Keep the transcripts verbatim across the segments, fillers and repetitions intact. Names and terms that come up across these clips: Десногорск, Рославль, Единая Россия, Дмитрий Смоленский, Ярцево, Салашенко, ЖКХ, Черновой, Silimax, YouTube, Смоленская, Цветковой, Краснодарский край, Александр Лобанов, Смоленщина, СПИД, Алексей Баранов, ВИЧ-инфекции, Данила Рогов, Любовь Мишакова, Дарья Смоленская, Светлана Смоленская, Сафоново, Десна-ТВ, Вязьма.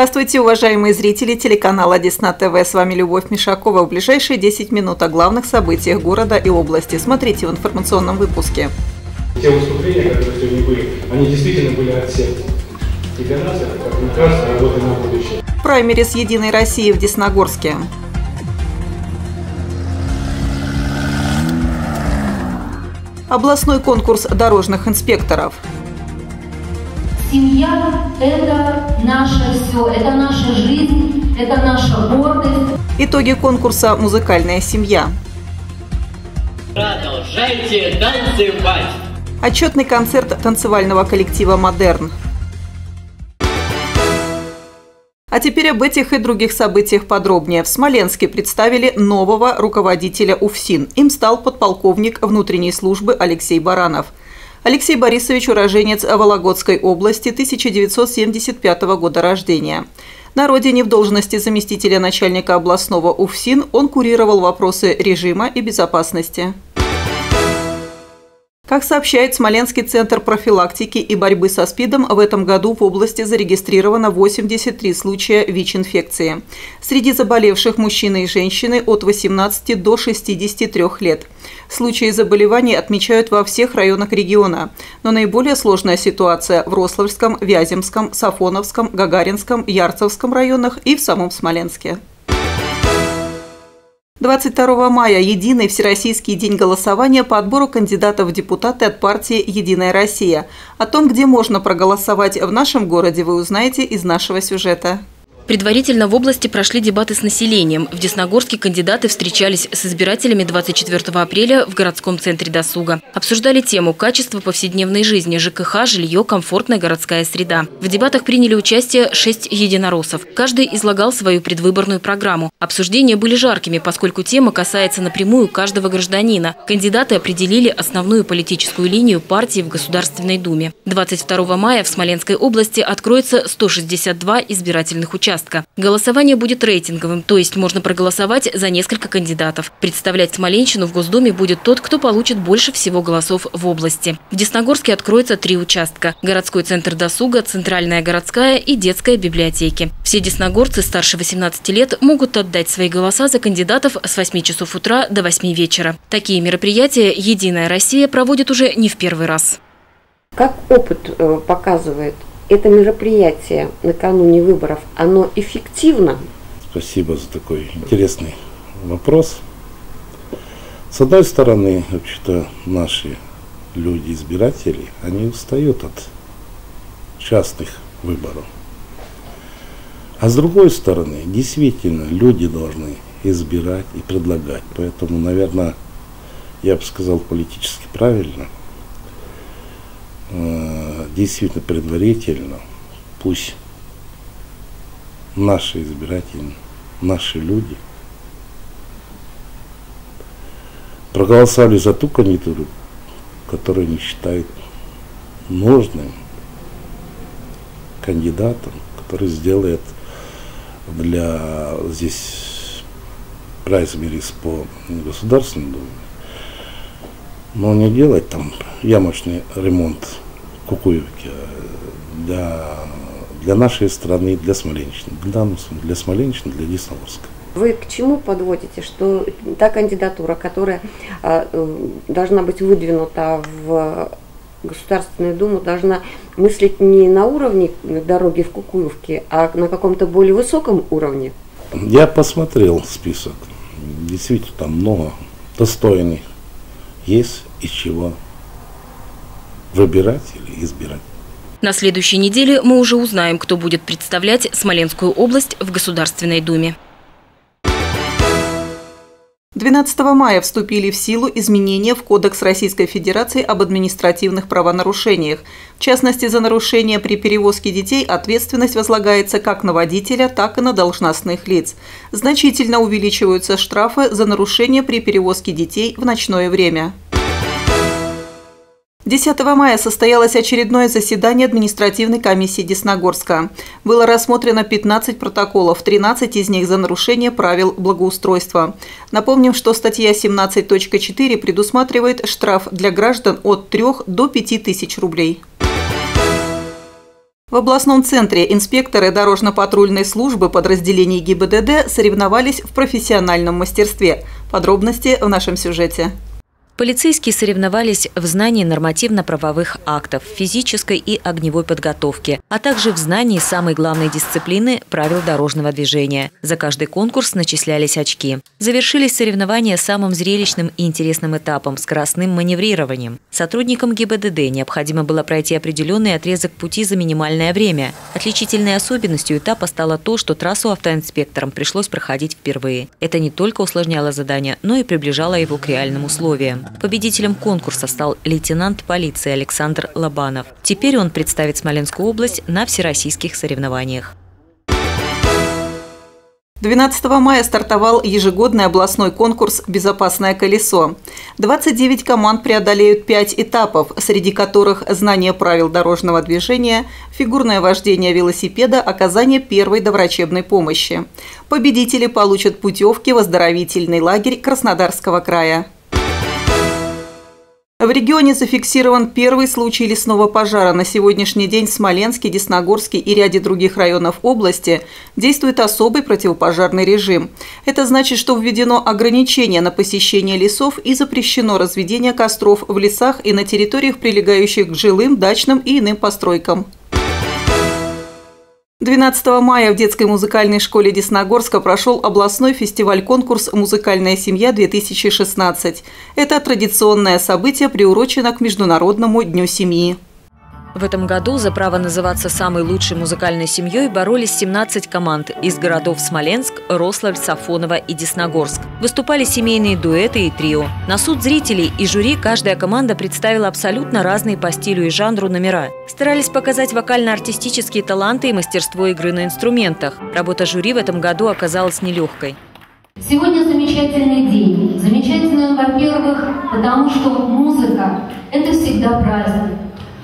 Здравствуйте, уважаемые зрители телеканала Десна-ТВ. С вами Любовь Мишакова. В ближайшие десять минут о главных событиях города и области. Смотрите в информационном выпуске. Те выступления, которые сегодня были, они действительно были от всех. И для нас это как указ работы на будущее. Праймерис Единой России в Десногорске. Областной конкурс дорожных инспекторов. Семья – это наше все, это наша жизнь, это наша гордость. Итоги конкурса «Музыкальная семья». Продолжайте танцевать! Отчетный концерт танцевального коллектива «Модерн». А теперь об этих и других событиях подробнее. В Смоленске представили нового руководителя УФСИН. Им стал подполковник внутренней службы Алексей Баранов. Алексей Борисович – уроженец Вологодской области, тысяча девятьсот семьдесят пятого года рождения. На родине в должности заместителя начальника областного УФСИН он курировал вопросы режима и безопасности. Как сообщает Смоленский центр профилактики и борьбы со СПИДом, в этом году в области зарегистрировано восемьдесят три случая ВИЧ-инфекции. Среди заболевших мужчины и женщины от восемнадцати до шестидесяти трёх лет. Случаи заболеваний отмечают во всех районах региона. Но наиболее сложная ситуация в Рославльском, Вяземском, Сафоновском, Гагаринском, Ярцевском районах и в самом Смоленске. двадцать второго мая – единый всероссийский день голосования по отбору кандидатов в депутаты от партии «Единая Россия». О том, где можно проголосовать в нашем городе, вы узнаете из нашего сюжета. Предварительно в области прошли дебаты с населением. В Десногорске кандидаты встречались с избирателями двадцать четвёртого апреля в городском центре досуга. Обсуждали тему «Качество повседневной жизни», «ЖКХ», «Жилье», «Комфортная городская среда». В дебатах приняли участие шесть единороссов. Каждый излагал свою предвыборную программу. Обсуждения были жаркими, поскольку тема касается напрямую каждого гражданина. Кандидаты определили основную политическую линию партии в Государственной Думе. двадцать второго мая в Смоленской области откроется сто шестьдесят два избирательных участка. Голосование будет рейтинговым, то есть можно проголосовать за несколько кандидатов. Представлять Смоленщину в Госдуме будет тот, кто получит больше всего голосов в области. В Десногорске откроется три участка – городской центр досуга, центральная городская и детская библиотеки. Все десногорцы старше восемнадцати лет могут отдать свои голоса за кандидатов с восьми часов утра до восьми вечера. Такие мероприятия «Единая Россия» проводит уже не в первый раз. Как опыт показывает, это мероприятие накануне выборов, оно эффективно? Спасибо за такой интересный вопрос. С одной стороны, вообще-то наши люди, избиратели, они устают от частных выборов. А с другой стороны, действительно, люди должны избирать и предлагать. Поэтому, наверное, я бы сказал политически правильно, действительно предварительно, пусть наши избиратели, наши люди проголосовали за ту кандидатуру, которую они считают нужным кандидатом, который сделает для здесь праймерис по Государственной Думе. Но не делать там ямочный ремонт кукуевки для, для нашей страны, для Смоленщины, в данном случае для Смоленщины, для Десногорска. Вы к чему подводите, что та кандидатура, которая э, должна быть выдвинута в Государственную Думу, должна мыслить не на уровне дороги в Кукуевке, а на каком-то более высоком уровне? Я посмотрел список, действительно там много достойных. Есть из чего выбирать или избирать. На следующей неделе мы уже узнаем, кто будет представлять Смоленскую область в Государственной Думе. двенадцатого мая вступили в силу изменения в Кодекс Российской Федерации об административных правонарушениях. В частности, за нарушение при перевозке детей ответственность возлагается как на водителя, так и на должностных лиц. Значительно увеличиваются штрафы за нарушение при перевозке детей в ночное время. десятого мая состоялось очередное заседание административной комиссии Десногорска. Было рассмотрено пятнадцать протоколов, тринадцать из них за нарушение правил благоустройства. Напомним, что статья семнадцать точка четыре предусматривает штраф для граждан от трёх до пяти тысяч рублей. В областном центре инспекторы дорожно-патрульной службы подразделений ГИБДД соревновались в профессиональном мастерстве. Подробности в нашем сюжете. Полицейские соревновались в знании нормативно-правовых актов, физической и огневой подготовки, а также в знании самой главной дисциплины – правил дорожного движения. За каждый конкурс начислялись очки. Завершились соревнования самым зрелищным и интересным этапом – скоростным маневрированием. Сотрудникам ГИБДД необходимо было пройти определенный отрезок пути за минимальное время. Отличительной особенностью этапа стало то, что трассу автоинспекторам пришлось проходить впервые. Это не только усложняло задание, но и приближало его к реальным условиям. Победителем конкурса стал лейтенант полиции Александр Лобанов. Теперь он представит Смоленскую область на всероссийских соревнованиях. двенадцатого мая стартовал ежегодный областной конкурс «Безопасное колесо». двадцать девять команд преодолеют пять этапов, среди которых знание правил дорожного движения, фигурное вождение велосипеда, оказание первой доврачебной помощи. Победители получат путевки в оздоровительный лагерь Краснодарского края. В регионе зафиксирован первый случай лесного пожара. На сегодняшний день в Смоленске, Десногорске и ряде других районов области действует особый противопожарный режим. Это значит, что введено ограничение на посещение лесов и запрещено разведение костров в лесах и на территориях, прилегающих к жилым, дачным и иным постройкам. двенадцатого мая в детской музыкальной школе Десногорска прошел областной фестиваль-конкурс «Музыкальная семья-две тысячи шестнадцать». Это традиционное событие приурочено к Международному дню семьи. В этом году за право называться самой лучшей музыкальной семьей боролись семнадцать команд из городов Смоленск, Рославль, Сафоново и Десногорск. Выступали семейные дуэты и трио. На суд зрителей и жюри каждая команда представила абсолютно разные по стилю и жанру номера. Старались показать вокально-артистические таланты и мастерство игры на инструментах. Работа жюри в этом году оказалась нелегкой. Сегодня замечательный день. Замечательный, во-первых, потому что музыка – это всегда праздник.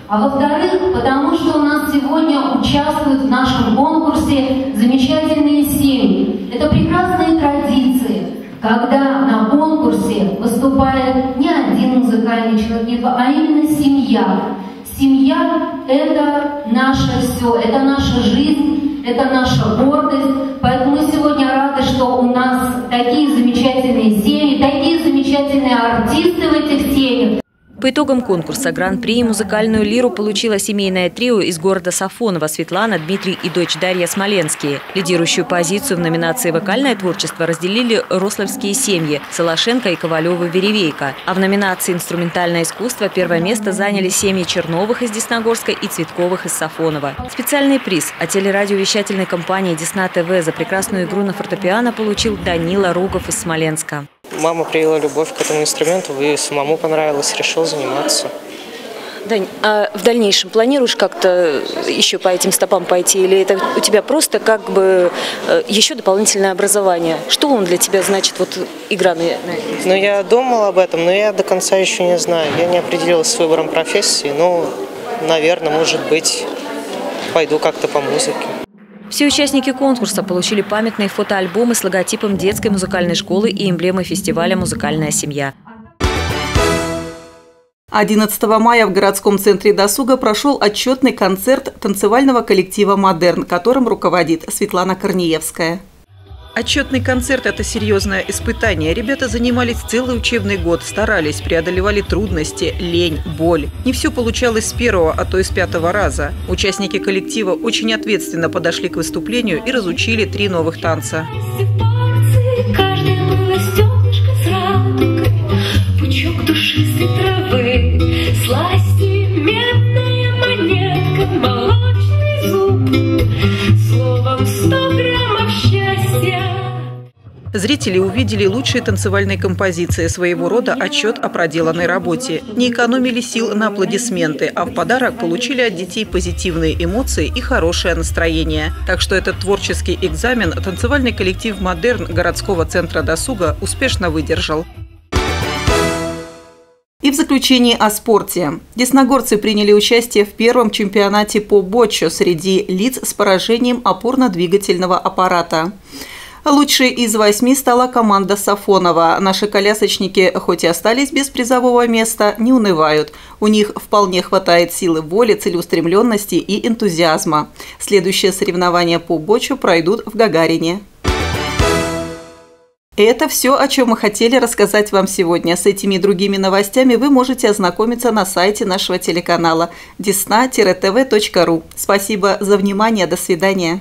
А во-вторых, потому что у нас сегодня участвуют в нашем конкурсе замечательные семьи. Это прекрасные традиции, когда на конкурсе выступает не один музыкальный человек, а именно семья. Семья – это наше все, это наша жизнь, это наша гордость. Поэтому сегодня рады, что у нас такие замечательные семьи, такие замечательные артисты в этих семьях. По итогам конкурса гран-при и музыкальную лиру получила семейное трио из города Сафоново Светлана, Дмитрий и дочь Дарья Смоленские. Лидирующую позицию в номинации «Вокальное творчество» разделили рославские семьи Салашенко и Ковалева-Веревейка. А в номинации «Инструментальное искусство» первое место заняли семьи Черновых из Десногорска и Цветковых из Сафонова. Специальный приз от телерадиовещательной компании «Десна-ТВ» за прекрасную игру на фортепиано получил Данила Рогов из Смоленска. Мама привела любовь к этому инструменту, и самому понравилось, решил заниматься. Дань, а в дальнейшем планируешь как-то еще по этим стопам пойти, или это у тебя просто как бы еще дополнительное образование? Что он для тебя значит, вот игра на... Ну, я думал об этом, но я до конца еще не знаю. Я не определилась с выбором профессии, но, наверное, может быть, пойду как-то по музыке. Все участники конкурса получили памятные фотоальбомы с логотипом детской музыкальной школы и эмблемой фестиваля «Музыкальная семья». одиннадцатого мая в городском центре досуга прошел отчетный концерт танцевального коллектива «Модерн», которым руководит Светлана Корнеевская. Отчетный концерт – это серьезное испытание. Ребята занимались целый учебный год, старались, преодолевали трудности, лень, боль. Не все получалось с первого, а то и с пятого раза. Участники коллектива очень ответственно подошли к выступлению и разучили три новых танца. Зрители увидели лучшие танцевальные композиции, своего рода отчет о проделанной работе. Не экономили сил на аплодисменты, а в подарок получили от детей позитивные эмоции и хорошее настроение. Так что этот творческий экзамен танцевальный коллектив «Модерн» городского центра досуга успешно выдержал. И в заключении о спорте. Десногорцы приняли участие в первом чемпионате по боччо среди лиц с поражением опорно-двигательного аппарата. Лучшей из восьми стала команда Сафонова. Наши колясочники, хоть и остались без призового места, не унывают. У них вполне хватает силы воли, целеустремленности и энтузиазма. Следующие соревнования по бочу пройдут в Гагарине. Это все, о чем мы хотели рассказать вам сегодня. С этими и другими новостями вы можете ознакомиться на сайте нашего телеканала десна тире тэ вэ точка ру. Спасибо за внимание. До свидания.